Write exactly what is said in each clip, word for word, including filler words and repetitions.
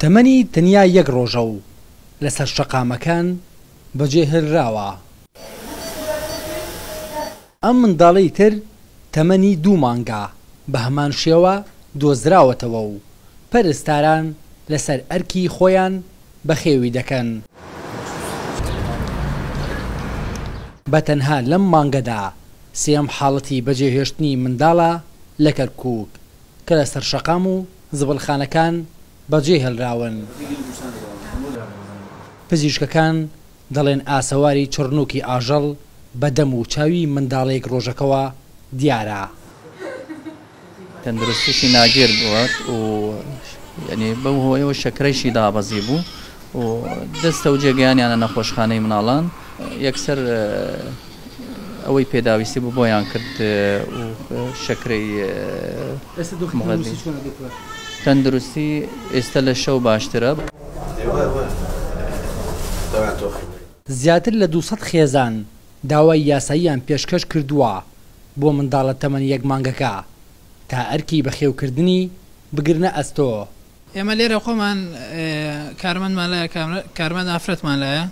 تەمەنی تەنیا یەک ڕۆژە و لەسەر شەقامەکان بەجێهێڵراوە. ئەم منداڵەی تر تەمەنی دوو مانگە بە هەمان شێوە دۆزراوەتەوە و پەرستاران لەسەر ئەرکی خۆیان بەخێوی دەکەن. بەتەنها لەم مانگەدا سێم حاڵەتی بەجێهێشتنی منداڵە لە کەرکووک کە لەسەر شەقام و زبڵخانەکان بەجێهێڵراون. پزیشکەکان دەڵێن ئاسەواری چڕنووکی ئاژەڵ بە دەم و چاوی منداڵێک ڕۆژەکەوە دیارە. تەندروستیشی ناگیر بووات و یعنی بەو هۆیەوە شەکرەیشی دابەزی بوو و دەستە و جێگەیانیانە نەخۆشخانەی مناڵان یەکسەر ئەوەی پێداویستی بوو بۆیان کرد و شەکرەی مغەزی. تەندروستی ئێستا لە شەو باشترە. زیاتر لە دووسەد خێزان داوای یاساییان پێشکەش کردووە بۆ منداڵە تەمەن یەک مانگەکە تا ئەرکی بەخێوکردنی بگرنە ئەستۆ. ئێمە لێرە خۆمان کارمەندمان لایە، کارمەند ئافرەتمان لایە،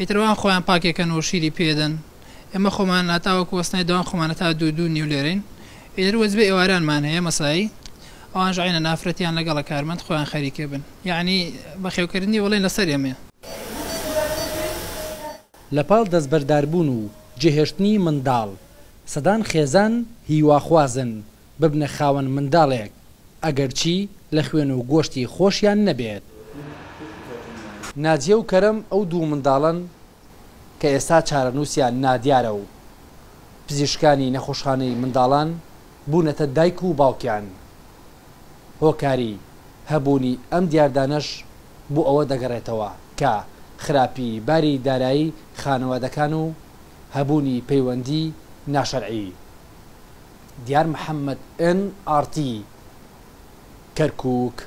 ئیتروان خۆیان پاکێکەن و شیری پێدەن. ئێمە خۆمان هاتاوەکو وەستنای داوان خۆمانە تا دوو دوو نیو لێرین. ئیتر وەزبێ ئێوارانمان هەیە مەسایی، ئەوان ژعینە نافرەتیان لەگەڵە کارمەند خۆیان خەریکێ بن، یعنی بەخێوکردنی وەڵێن لەسەر ئێمەیە. لەپاڵ دەستبەرداربوون و جێهێشتنی منداڵ سەدان خێزان هیواخوازن ببنە خاوەن منداڵێک ئەگەرچی لە خوێن و گۆشتی خۆشیان نەبێت. نادیە و کەرەم ئەو دوو منداڵن کە ئێستا چارەنووسیان نادیارە و پزیشکانی نەخۆشخانەی منداڵان بوونەتە دایک و باوکیان. هۆکاری هەبوونی ئەم دیاردانەش بۆ ئەوە دەگەڕێتەوە کە خراپی باری دارایی خانەوادەکان و هەبوونی پەیوەندی ناشەرعی. دیار محەممەد ئن ئاڕ تی کەرکووک.